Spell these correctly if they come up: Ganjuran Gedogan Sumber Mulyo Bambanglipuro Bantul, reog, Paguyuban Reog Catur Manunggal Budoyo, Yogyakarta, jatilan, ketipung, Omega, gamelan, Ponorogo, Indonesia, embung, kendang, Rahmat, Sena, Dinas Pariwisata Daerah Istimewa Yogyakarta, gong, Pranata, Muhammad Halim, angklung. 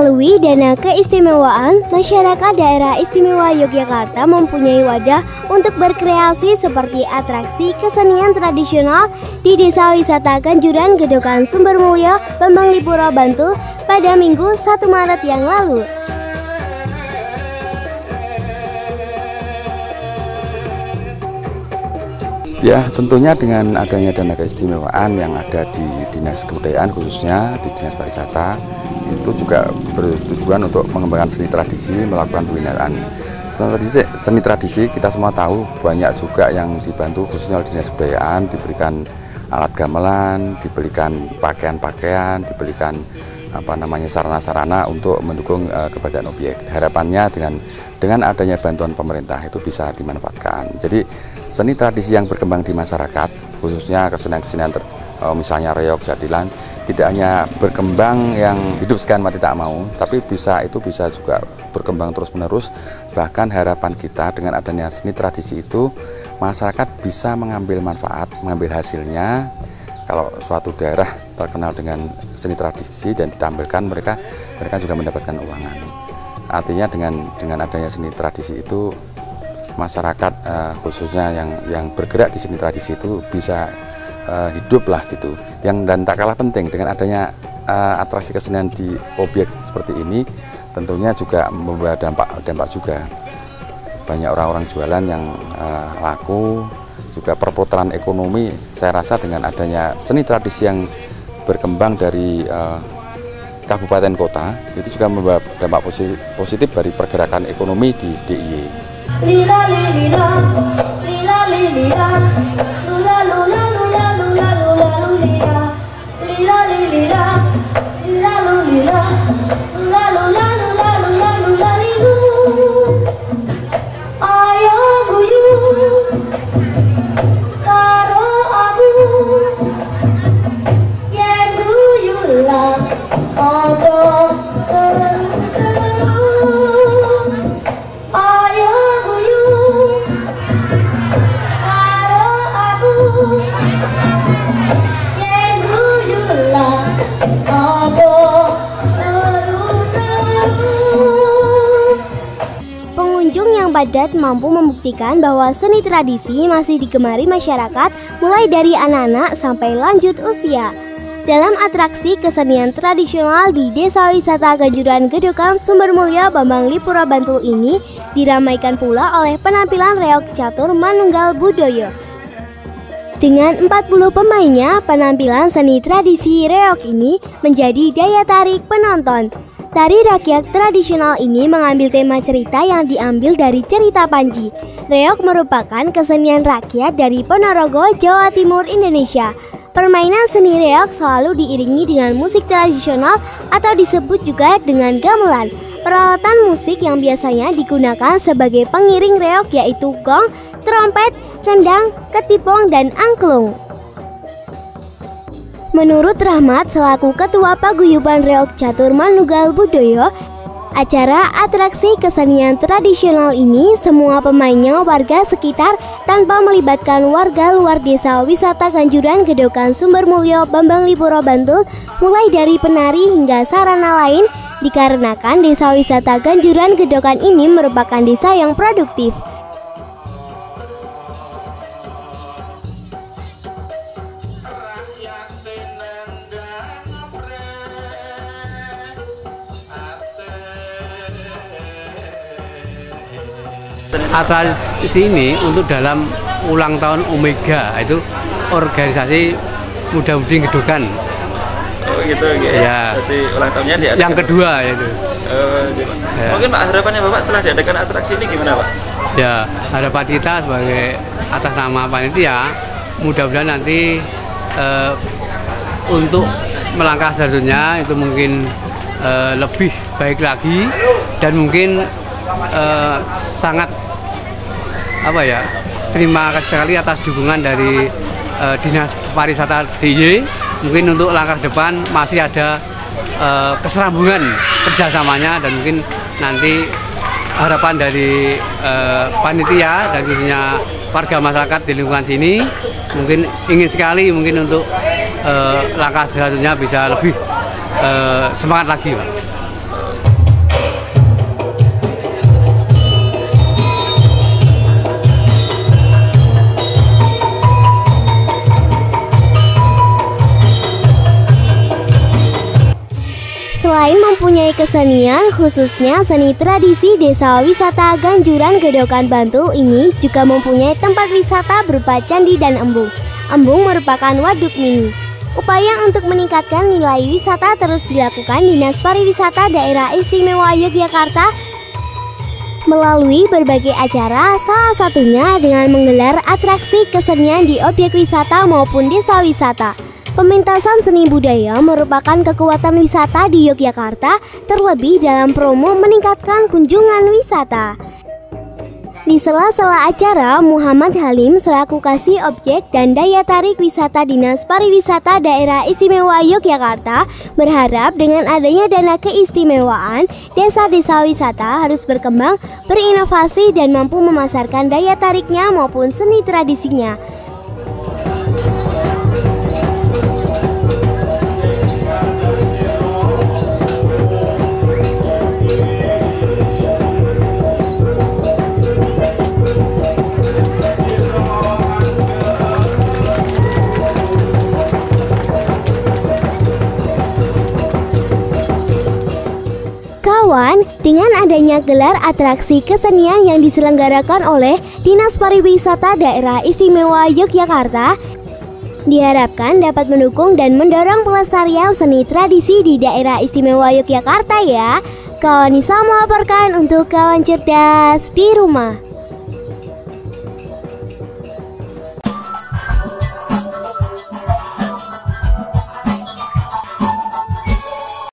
Melalui Dana Keistimewaan, masyarakat Daerah Istimewa Yogyakarta mempunyai wadah untuk berkreasi seperti atraksi kesenian tradisional di Desa Wisata Ganjuran Gedogan Sumber Mulyo Bambanglipuro Bantul pada Minggu 1 Maret yang lalu. Ya, tentunya dengan adanya dana keistimewaan yang ada di Dinas Kebudayaan, khususnya di Dinas Pariwisata, itu juga bertujuan untuk mengembangkan seni tradisi, melakukan pembinaan seni tradisi. Kita semua tahu banyak juga yang dibantu khususnya oleh Dinas Kebudayaan, diberikan alat gamelan, diberikan pakaian-pakaian, diberikan sarana-sarana untuk mendukung keberadaan objek. Harapannya dengan adanya bantuan pemerintah itu bisa dimanfaatkan. Jadi seni tradisi yang berkembang di masyarakat, khususnya kesenian-kesenian misalnya reog, jatilan, tidak hanya berkembang yang hidup sekian mati tak mau, tapi bisa juga berkembang terus-menerus. Bahkan harapan kita dengan adanya seni tradisi itu, masyarakat bisa mengambil manfaat, mengambil hasilnya. Kalau suatu daerah terkenal dengan seni tradisi dan ditampilkan, mereka juga mendapatkan uangan. Artinya dengan adanya seni tradisi itu, masyarakat khususnya yang bergerak di seni tradisi itu bisa hiduplah gitu. Dan tak kalah penting, dengan adanya atraksi kesenian di objek seperti ini, tentunya juga membawa dampak juga. Banyak orang-orang jualan yang laku, juga perputaran ekonomi. Saya rasa dengan adanya seni tradisi yang berkembang dari kabupaten kota, itu juga membawa dampak positif dari pergerakan ekonomi di DIY. Lila lila, lila lila, lula lula lula lula lula lila, lila lila, lila lila, lula lula lula lula lula lila. Ayo guyub, karo aku, yang guyulah aku seru-seru. Pengunjung yang padat mampu membuktikan bahwa seni tradisi masih digemari masyarakat, mulai dari anak-anak sampai lanjut usia. Dalam atraksi kesenian tradisional di Desa Wisata Ganjuran Gedogan Sumber Mulyo Bambanglipuro Bantul ini diramaikan pula oleh penampilan reog catur Manunggal Budoyo. Dengan 40 pemainnya, penampilan seni tradisi reog ini menjadi daya tarik penonton. Tari rakyat tradisional ini mengambil tema cerita yang diambil dari cerita Panji. Reog merupakan kesenian rakyat dari Ponorogo, Jawa Timur, Indonesia. Permainan seni reog selalu diiringi dengan musik tradisional atau disebut juga dengan gamelan. Peralatan musik yang biasanya digunakan sebagai pengiring reog yaitu gong, trompet, kendang, ketipung, dan angklung. Menurut Rahmat, selaku Ketua Paguyuban Reog Catur Manunggal Budoyo, acara atraksi kesenian tradisional ini semua pemainnya warga sekitar tanpa melibatkan warga luar Desa Wisata Ganjuran Gedogan Sumber Mulyo Bambanglipuro Bantul, mulai dari penari hingga sarana lain, dikarenakan Desa Wisata Ganjuran Gedogan ini merupakan desa yang produktif. Atraksi ini untuk dalam ulang tahun Omega, itu organisasi muda-mudi Gedogan. Oh gitu, gitu. Ya. Jadi ulang tahunnya diadakan. Yang kedua itu. Gitu. Ya. Mungkin Pak, harapannya Bapak setelah diadakan atraksi ini gimana Pak? Ya, harapan kita sebagai atas nama panitia, mudah-mudahan nanti untuk melangkah selanjutnya itu mungkin lebih baik lagi, dan mungkin sangat terima kasih sekali atas dukungan dari Dinas Pariwisata DIY. Mungkin untuk langkah depan masih ada keserambungan kerjasamanya, dan mungkin nanti harapan dari panitia dan khususnya warga masyarakat di lingkungan sini mungkin ingin sekali mungkin untuk langkah selanjutnya bisa lebih semangat lagi Pak. Selain mempunyai kesenian, khususnya seni tradisi desa wisata Ganjuran Gedogan Bantul ini juga mempunyai tempat wisata berupa candi dan embung. Embung merupakan waduk mini. Upaya untuk meningkatkan nilai wisata terus dilakukan Dinas Pariwisata Daerah Istimewa Yogyakarta melalui berbagai acara, salah satunya dengan menggelar atraksi kesenian di objek wisata maupun desa wisata. Pemintasan seni budaya merupakan kekuatan wisata di Yogyakarta, terlebih dalam promo meningkatkan kunjungan wisata. Di sela-sela acara, Muhammad Halim selaku Kasih Objek dan Daya Tarik Wisata Dinas Pariwisata Daerah Istimewa Yogyakarta berharap dengan adanya dana keistimewaan, desa-desa wisata harus berkembang, berinovasi dan mampu memasarkan daya tariknya maupun seni tradisinya. Dengan adanya gelar atraksi kesenian yang diselenggarakan oleh Dinas Pariwisata Daerah Istimewa Yogyakarta, diharapkan dapat mendukung dan mendorong pelestarian seni tradisi di Daerah Istimewa Yogyakarta ya. Kawan Nisa melaporkan untuk kawan cerdas di rumah.